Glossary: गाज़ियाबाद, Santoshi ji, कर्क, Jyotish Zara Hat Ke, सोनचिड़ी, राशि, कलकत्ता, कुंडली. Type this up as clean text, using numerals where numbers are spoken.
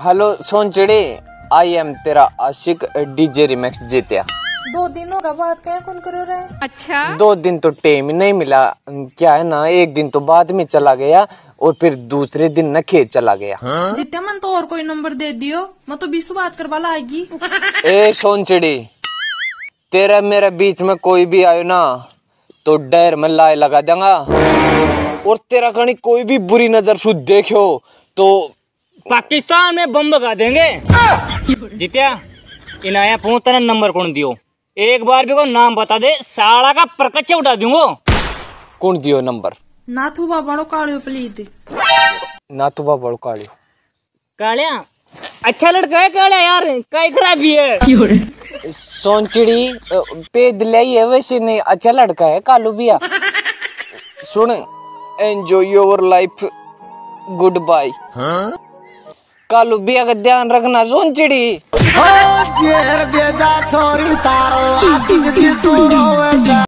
Hello सोनचिड़ी, I am तेरा आशिक DJ remix जीत्या। 2 दिनों का बात क्या कौन करो रहा है? अच्छा, 2 दिन तो टाइम नहीं मिला, क्या है ना, एक दिन तो बाद में चला गया और फिर दूसरे दिन न खेत चला गया। जीत्या मन तो और कोई नंबर दे दियो, मैं तो 20 बात करवा लाएगी। ए सोनचिड़ी, तेरा मेरा बीच में कोई भी आयो ना तो डर में लाए लगा देगा, और तेरा कहीं कोई भी बुरी नजर से देखो तो पाकिस्तान में बम लगा देंगे। जीत्या, इनाया फोन तेरा नंबर कौन दियो, एक बार भी को नाम बता दे, साला का प्रकच्चा उठा दूंगो। कौन दियो नंबर? नाथुबा बड़ो कालियो। प्लीज नाथुबा बड़ो कालियो। कालिया अच्छा लड़का है, कालिया यार कई खराबी है। सोनचिड़ी पे दिलाई है, वैसे नहीं अच्छा लड़का है कालू भैया। सुन, enjoy your life, good bye. Kalu भैया का ध्यान रखना सोनचिड़ी। हाँ।